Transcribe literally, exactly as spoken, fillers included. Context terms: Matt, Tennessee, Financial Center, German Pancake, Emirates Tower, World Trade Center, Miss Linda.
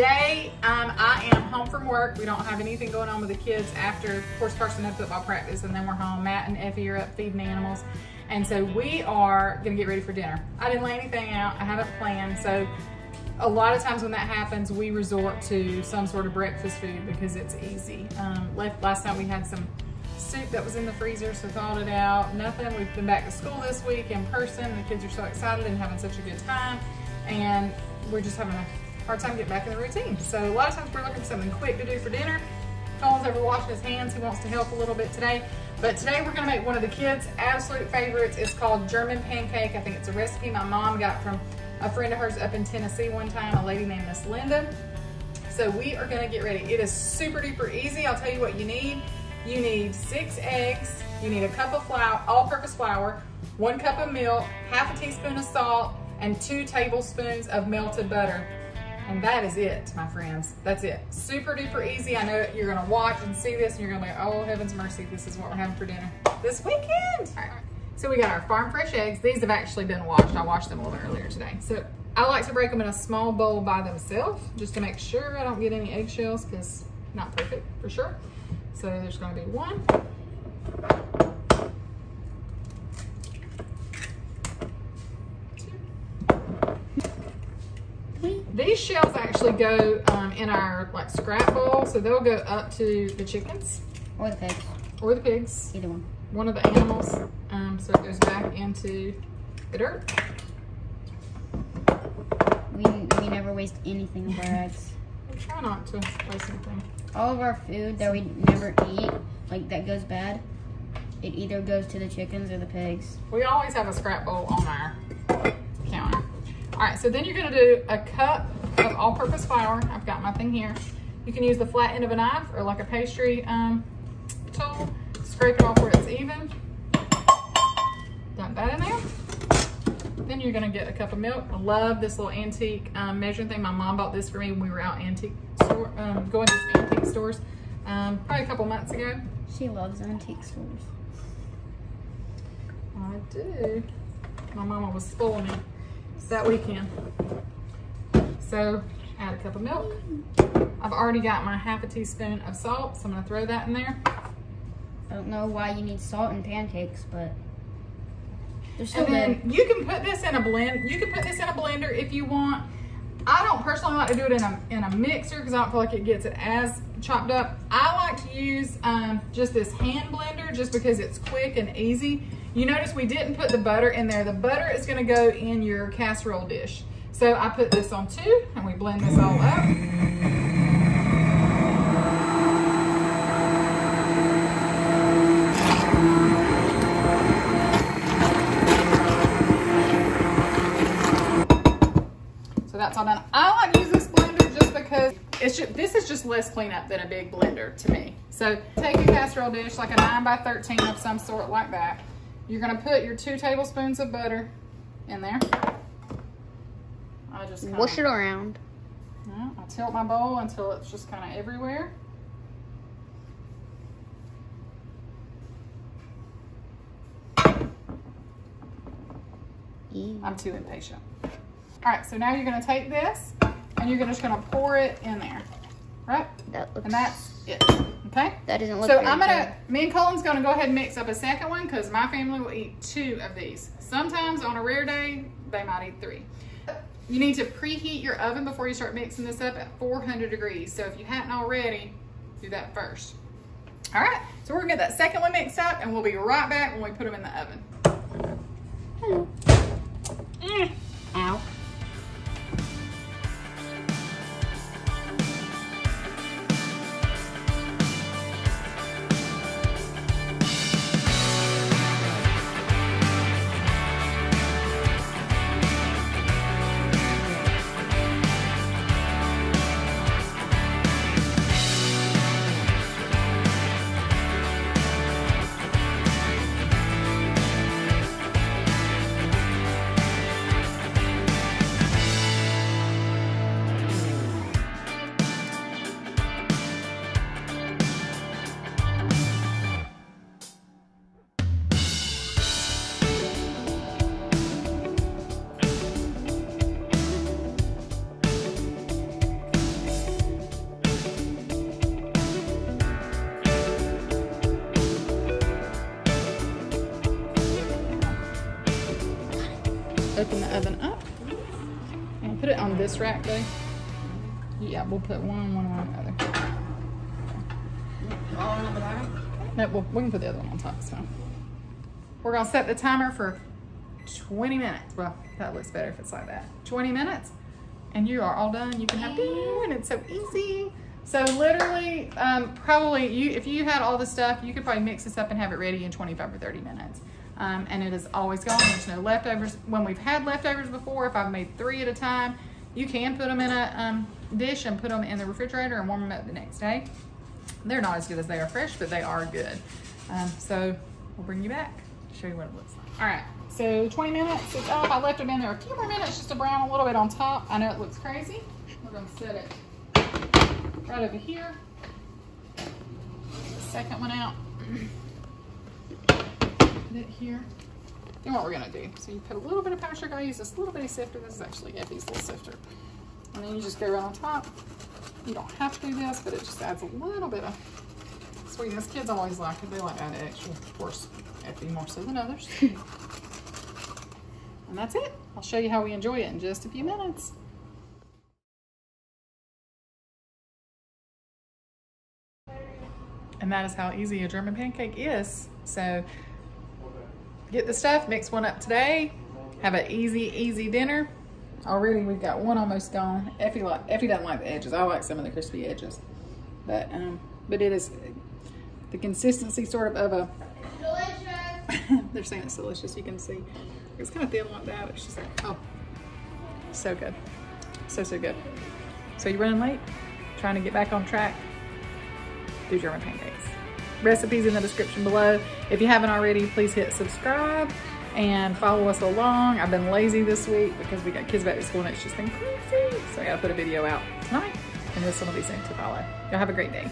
today um, I am home from work. We don't have anything going on with the kids after, of course, Carson had football practice, and then we're home. Matt and Effie are up feeding animals. And so we are gonna get ready for dinner. I didn't lay anything out, I haven't planned. So a lot of times when that happens, we resort to some sort of breakfast food because it's easy. Um, left, last night we had some soup that was in the freezer, so thawed it out, nothing. We've been back to school this week in person. The kids are so excited and having such a good time. And we're just having a hard time getting back in the routine. So a lot of times we're looking for something quick to do for dinner. Cole's over washing his hands. He wants to help a little bit today. But today we're gonna make one of the kids' absolute favorites. It's called German Pancake. I think it's a recipe my mom got from a friend of hers up in Tennessee one time, a lady named Miss Linda. So we are gonna get ready. It is super duper easy. I'll tell you what you need. You need six eggs, you need a cup of flour, all-purpose flour, one cup of milk, half a teaspoon of salt, and two tablespoons of melted butter. And that is it, my friends. That's it. Super duper easy. I know you're gonna watch and see this and you're gonna be like, oh, heaven's mercy, this is what we're having for dinner this weekend. All right. So we got our farm fresh eggs. These have actually been washed. I washed them a little bit earlier today. So I like to break them in a small bowl by themselves just to make sure I don't get any eggshells, because not perfect for sure. So there's gonna be one. These shells actually go um, in our like scrap bowl, so they'll go up to the chickens. Or the pigs. Or the pigs. Either one. One of the animals. Um, so it goes back into the dirt. We, we never waste anything of our eggs. We try not to waste anything. All of our food that we never eat, like that goes bad, it either goes to the chickens or the pigs. We always have a scrap bowl on our counter. All right, so then you're gonna do a cup of all-purpose flour. I've got my thing here. You can use the flat end of a knife or like a pastry um, tool. Scrape it off where it's even. Dump that in there. Then you're gonna get a cup of milk. I love this little antique um, measuring thing. My mom bought this for me when we were out antique store, um, going to some antique stores um, probably a couple months ago. She loves antique stores. I do. My mama was spoiling me that weekend. So add a cup of milk. I've already got my half a teaspoon of salt, so I'm gonna throw that in there. I don't know why you need salt in pancakes, but there's so many. You can put this in a blend. You can put this in a blender if you want. I don't personally like to do it in a, in a mixer because I don't feel like it gets it as chopped up. I like to use um, just this hand blender just because it's quick and easy. You notice we didn't put the butter in there. The butter is gonna go in your casserole dish. So I put this on two and we blend this all up. So that's all done. I like to use this blender just because it's just, this is just less cleanup than a big blender to me. So take a casserole dish, like a nine by thirteen of some sort like that. You're gonna put your two tablespoons of butter in there. I just kinda, wash it around. Yeah, I tilt my bowl until it's just kind of everywhere. Ew. I'm too impatient. All right, so now you're gonna take this and you're gonna, just gonna pour it in there, right? That looks. And that's it. Okay. That doesn't look. So I'm gonna. Good. Me and Colin's gonna go ahead and mix up a second one because my family will eat two of these. Sometimes on a rare day, they might eat three. You need to preheat your oven before you start mixing this up at four hundred degrees. So if you hadn't already, do that first. All right. So we're gonna get that second one mixed up, and we'll be right back when we put them in the oven. Hello. Mm. Ow. open the oven up and put it on this rack though. Yeah, we'll put one, one on the other. All on the back? No, we'll, we can put the other one on top, so. We're gonna set the timer for twenty minutes. Well, that looks better if it's like that. twenty minutes, and you are all done. You can have dinner, and it's so easy. So literally, um, probably, you if you had all the stuff, you could probably mix this up and have it ready in twenty-five or thirty minutes. Um, and it is always gone, there's no leftovers. When we've had leftovers before, if I've made three at a time, you can put them in a um, dish and put them in the refrigerator and warm them up the next day. They're not as good as they are fresh, but they are good. Um, so we'll bring you back, show you what it looks like. All right, so twenty minutes is up. I left them in there a few more minutes just to brown a little bit on top. I know it looks crazy. We're gonna set it right over here. Second one out. Put it here. Then what we're gonna do, so you put a little bit of powdered sugar. I use this little bitty sifter. This is actually Effie's little sifter. And then you just go right on top. You don't have to do this, but it just adds a little bit of sweetness. Kids always like it. They like that extra, of course, Effie more so than others. And that's it. I'll show you how we enjoy it in just a few minutes. And that is how easy a German pancake is. So get the stuff, mix one up today, have an easy, easy dinner. Already we've got one almost gone. Effie, like, Effie doesn't like the edges. I like some of the crispy edges. But um, but it is the consistency sort of of a... Delicious! They're saying it's delicious, you can see. It's kind of thin like that, but she's like, oh, so good. So, so good. So you're running late, trying to get back on track, do German pancakes. Recipes in the description below. If you haven't already, please hit subscribe and follow us along. I've been lazy this week because we got kids back to school and it's just been crazy. So I gotta put a video out tonight and there's some of these things to follow. Y'all have a great day.